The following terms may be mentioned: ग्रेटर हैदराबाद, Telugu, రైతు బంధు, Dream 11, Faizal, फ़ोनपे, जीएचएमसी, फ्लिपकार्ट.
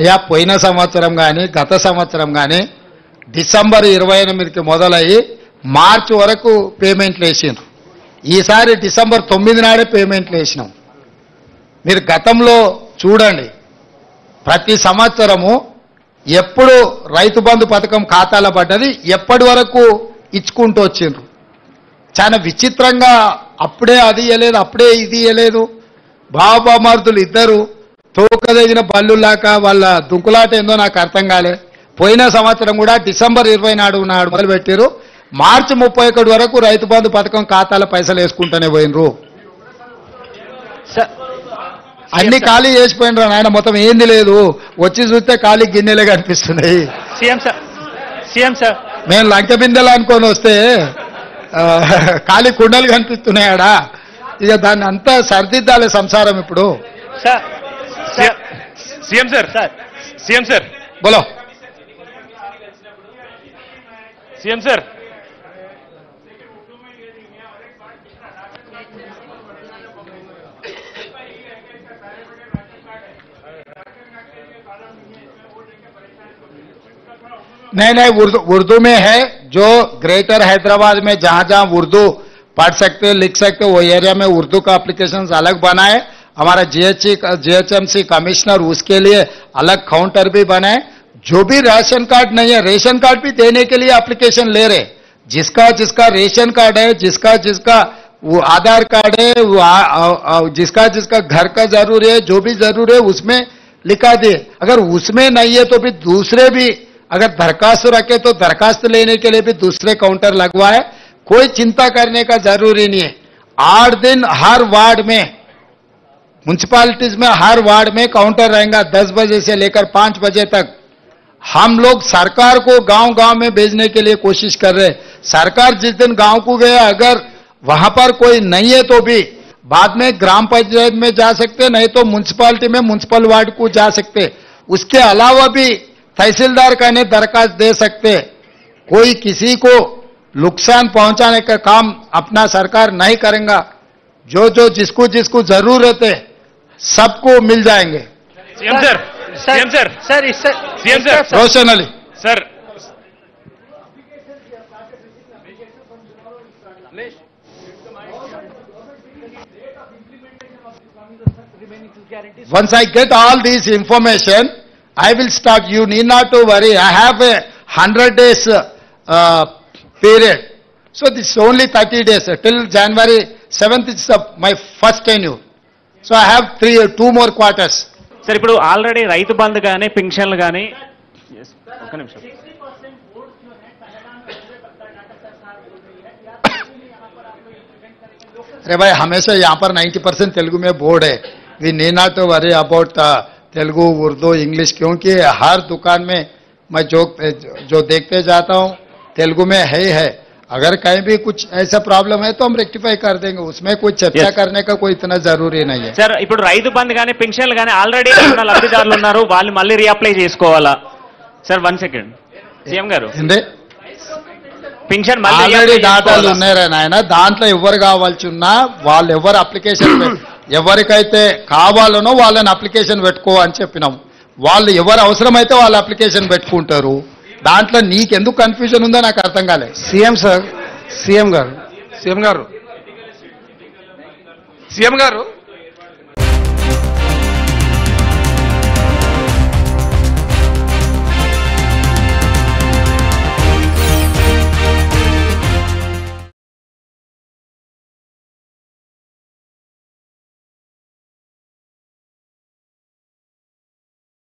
అయ్యా పోయిన సంవత్సరం గాని గత సంవత్సరం గాని డిసెంబర్ 28 కి మొదలయ్యి మార్చి వరకు పేమెంట్లు చేశారు। ఈసారి డిసెంబర్ 9 నాడే పేమెంట్లు చేశాం। మీరు గతంలో చూడండి ప్రతి సంవత్సరము ఎప్పుడు రైతు బంధు పథకం ఖాతాల పడ్డది ఎప్పటి వరకు ఇచ్చుకుంటూ వచ్చారు। చాలా విచిత్రంగా అప్పుడే అది ఇయలేదు అప్పుడే ఇది ఇయలేదు। బాబా మార్దులు ఇద్దరు తోకదేగిన బల్లులాక వాళ్ళ దుంకులాట ఏందో నాకు అర్థం కాలే। పోయిన సంవత్సరం కూడా డిసెంబర్ 20 నాడు మొదలు పెట్టారు। మార్చి 31 వరకు రైతు బంధు పథకం ఖాతాల పైసలు వేసుకుంటూనే పోయినరు। అన్ని ఖాళీ చేసిపోయినరు నాయన, మొత్తం ఏంది లేదు। వచ్చి చూస్తే ఖాళీ గిన్నెలే కనిపిస్తున్నాయి। సీఎం సార్ మేము లంక బిందెలు అనుకొని వస్తే ఖాళీ కుండలు కనిపిస్తున్నాయాడా। ఇక దాన్ని అంతా సరిదిద్దాలి సంసారం ఇప్పుడు। సీఎం సార్ బోలో సీఎం సార్ नहीं, उर्दू में है। जो ग्रेटर हैदराबाद में जहां जहां उर्दू पढ़ सकते हो लिख सकते हो वो एरिया में उर्दू का एप्लीकेशन अलग बनाए। हमारा जीएचएमसी कमिश्नर उसके लिए अलग काउंटर भी बनाए। जो भी राशन कार्ड नहीं है रेशन कार्ड भी देने के लिए एप्लीकेशन ले रहे। जिसका जिसका रेशन कार्ड है, जिसका जिसका वो आधार कार्ड है, वो जिसका जिसका घर का जरूर है, जो भी जरूर है उसमें लिखा दे। अगर उसमें नहीं है तो फिर दूसरे भी अगर दरखास्त रखे तो दरखास्त लेने के लिए भी दूसरे काउंटर लगवाए। कोई चिंता करने का जरूरी नहीं है। 8 दिन हर वार्ड में म्यूनसिपालिटीज में हर वार्ड में काउंटर रहेगा। 10 बजे से लेकर 5 बजे तक हम लोग सरकार को गांव-गांव में भेजने के लिए कोशिश कर रहे हैं। सरकार जिस दिन गांव को गए अगर वहां पर कोई नहीं है तो भी बाद में ग्राम पंचायत में जा सकते, नहीं तो म्यूनसिपालिटी में म्यूनसिपल वार्ड को जा सकते। उसके अलावा भी तहसीलदार कहने दरखास्त दे सकते। कोई किसी को नुकसान पहुंचाने का काम अपना सरकार नहीं करेगा। जो जो जिसको जिसको जरूरत है सबको मिल जाएंगे। CM sir Roshan Ali sir once I get all this information I will start. You need not to worry. I have a 100 days period, so this is only 30 days till January 7th is my first tenure. So I have two more quarters. Sir, ipudu already raitu bandhu gaane pensionlu gaane yes okka nimisham 60% votes you had Kannada अरे भाई हमेशा यहाँ पर 90% तेलुगु में board है। We need not to worry about Telugu Urdu English, क्योंकि हर दुकान में मैं जो देखते जाता हूँ तेलुगु में है। अगर कहीं भी कुछ ऐसा प्रॉब्लम है तो हम रेक्टिफाई कर देंगे। उसमें कोई चर्चा करने का कोई इतना जरूरी नहीं है। सर इप्पुडु रैतु बंधु गानी पेंशनलु गानी आल्रेडी लब्धिदारुलु उन्नारु वाळ्ळु मल्ली रीअप्लाई चेसुकोवाला। Sir 1 second CM Garu pension मल्ली आल्रेडी डाटालु उन्नायि नायना दांट्लो एव्वरु कावाल्सि उन्ना वाळ्ळु एव्वरु अप्लिकेशन ఎవరికైతే కావాలనో వాళ్ళని అప్లికేషన్ పెట్టుకో అని చెప్పినాం। వాళ్ళు ఎవరు అవసరమైతే వాళ్ళ అప్లికేషన్ పెట్టుకుంటారు। దాంట్లో నీకెందుకు కన్ఫ్యూజన్ ఉందో నాకు అర్థం కాలే। సీఎం గారు